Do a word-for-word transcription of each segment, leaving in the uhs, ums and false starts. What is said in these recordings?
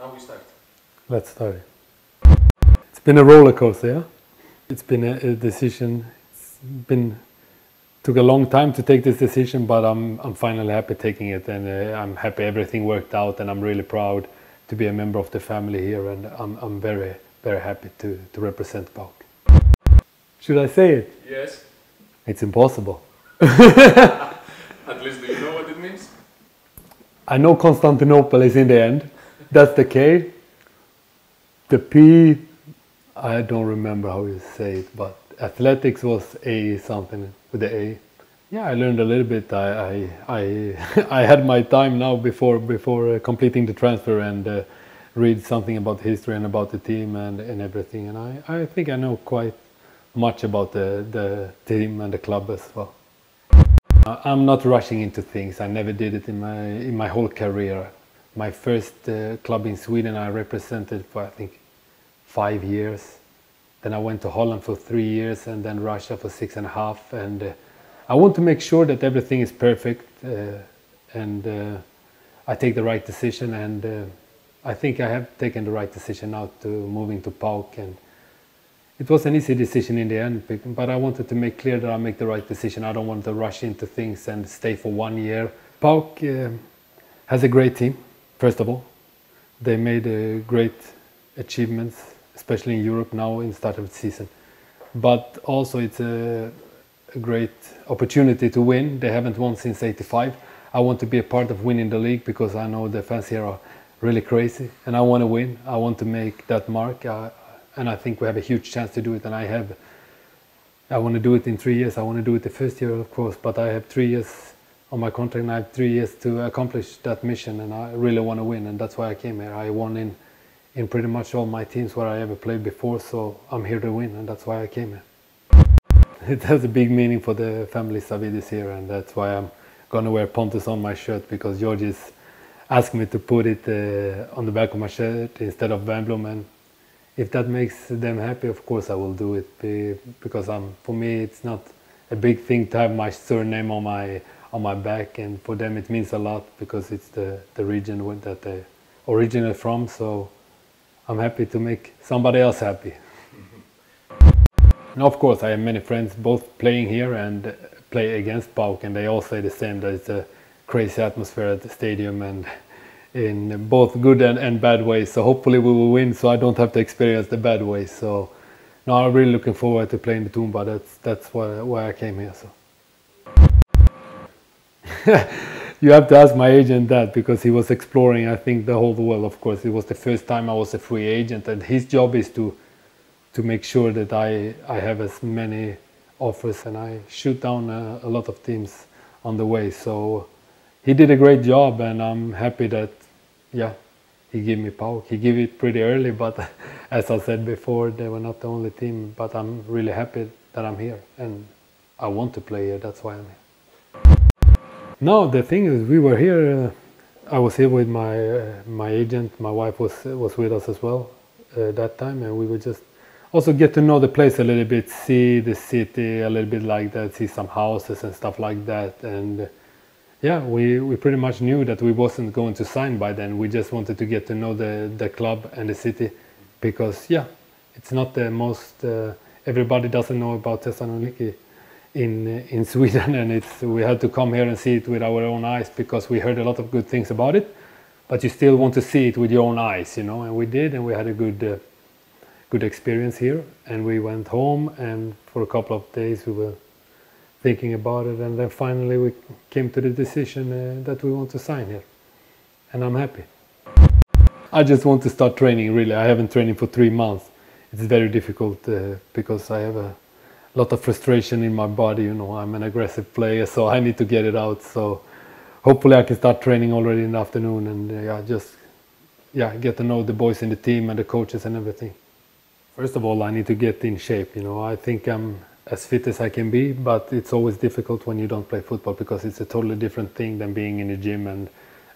Now we start. Let's start. It's been a roller coaster. Yeah? It's been a, a decision. It's been took a long time to take this decision, but I'm I'm finally happy taking it, and uh, I'm happy everything worked out, and I'm really proud to be a member of the family here, and I'm I'm very very happy to to represent P A O K. Should I say it? Yes. It's impossible. At least do you know what it means? I know Constantinople is in the end. That's the K. The P, I don't remember how you say it, but athletics was A something with the A. Yeah, I learned a little bit. I I I, I had my time now before before completing the transfer, and uh, read something about history and about the team and and everything. And I I think I know quite much about the, the team and the club as well. I'm not rushing into things. I never did it in my in my whole career. My first uh, club in Sweden I represented for I think five years. Then I went to Holland for three years and then Russia for six and a half. And uh, I want to make sure that everything is perfect uh, and uh, I take the right decision. And uh, I think I have taken the right decision now to moving to P A O K. And it was an easy decision in the end, but I wanted to make clear that I make the right decision. I don't want to rush into things and stay for one year. P A O K uh, has a great team, first of all. They made uh, great achievements, especially in Europe now in the start of the season. But also it's a, a great opportunity to win. They haven't won since eighty-five. I want to be a part of winning the league because I know the fans here are really crazy and I want to win. I want to make that mark. I, And I think we have a huge chance to do it. And I have, I want to do it in three years. I want to do it the first year, of course. But I have three years on my contract, and I have three years to accomplish that mission. And I really want to win, and that's why I came here. I won in, in pretty much all my teams where I ever played before. So I'm here to win, and that's why I came here. It has a big meaning for the family Savidis here, and that's why I'm gonna wear Pontus on my shirt, because Georgis asked me to put it uh, on the back of my shirt instead of Wernblom. And if that makes them happy, of course I will do it, because I'm, for me it's not a big thing to have my surname on my on my back, and for them it means a lot because it's the, the region that they originate from, so I'm happy to make somebody else happy. And of course I have many friends both playing here and play against P A O K, and they all say the same, that it's a crazy atmosphere at the stadium, and in both good and, and bad ways. So hopefully we will win, so I don't have to experience the bad ways. So no, I'm really looking forward to playing the Toumba. That's that's why why I came here. So you have to ask my agent that, because he was exploring I think the whole world. Of course it was the first time I was a free agent, and his job is to to make sure that I I have as many offers, and I shoot down a, a lot of teams on the way. So he did a great job, and I'm happy that, yeah, he gave me P A O K. He gave it pretty early, but as I said before, they were not the only team. But I'm really happy that I'm here, and I want to play here. That's why I'm here. No, the thing is, we were here. Uh, I was here with my uh, my agent. My wife was was with us as well uh, that time, and we would just also get to know the place a little bit, see the city a little bit like that, see some houses and stuff like that, and. Uh, Yeah, we, we pretty much knew that we wasn't going to sign by then. We just wanted to get to know the, the club and the city, because, yeah, it's not the most... Uh, everybody doesn't know about Thessaloniki in in Sweden, and it's, we had to come here and see it with our own eyes, because we heard a lot of good things about it, but you still want to see it with your own eyes, you know, and we did, and we had a good, uh, good experience here, and we went home, and for a couple of days we were thinking about it, and then finally we came to the decision uh, that we want to sign here, and I'm happy. I just want to start training, really. I haven't trained for three months. It's very difficult uh, because I have a lot of frustration in my body, you know. I'm an aggressive player, so I need to get it out. So hopefully I can start training already in the afternoon, and uh, yeah, just yeah, get to know the boys in the team and the coaches and everything. First of all, I need to get in shape, you know. I think I'm as fit as I can be, but it's always difficult when you don't play football, because it's a totally different thing than being in the gym and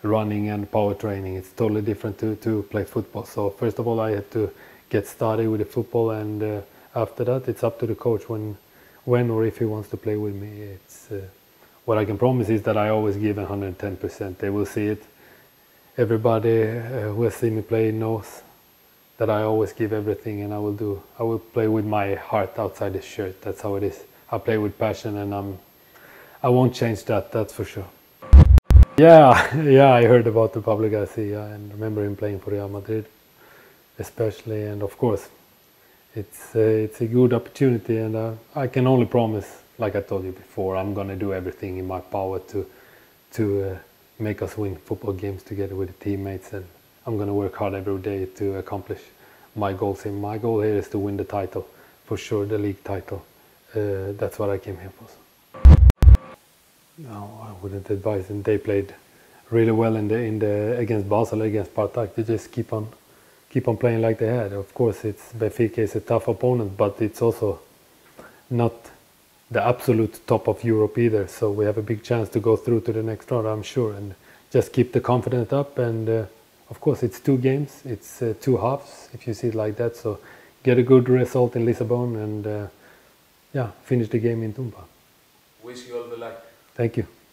running and power training. It's totally different to, to play football. So first of all, I had to get started with the football, and uh, after that it's up to the coach when when or if he wants to play with me. It's uh, what I can promise is that I always give one hundred ten percent. They will see it everybody uh, who has seen me play knows that I always give everything, and I will do. I will play with my heart outside this shirt. That's how it is. I play with passion, and I'm. I won't change that. That's for sure. Yeah, yeah. I heard about the Pablo Garcia and remember him playing for Real Madrid, especially. And of course, it's uh, it's a good opportunity, and uh, I can only promise, like I told you before, I'm gonna do everything in my power to to uh, make us win football games together with the teammates, and I'm gonna work hard every day to accomplish my goals. And my goal here is to win the title, for sure, the league title. Uh, that's what I came here for. So. No, I wouldn't advise them. They played really well in the in the against Basel, against Partak. They just keep on keep on playing like they had. Of course, it's Benfica is a tough opponent, but it's also not the absolute top of Europe either, so we have a big chance to go through to the next round, I'm sure, and just keep the confidence up. And uh, of course, it's two games, it's uh, two halves, if you see it like that, so get a good result in Lisbon and uh, yeah, finish the game in Toumba. Wish you all the luck. Thank you.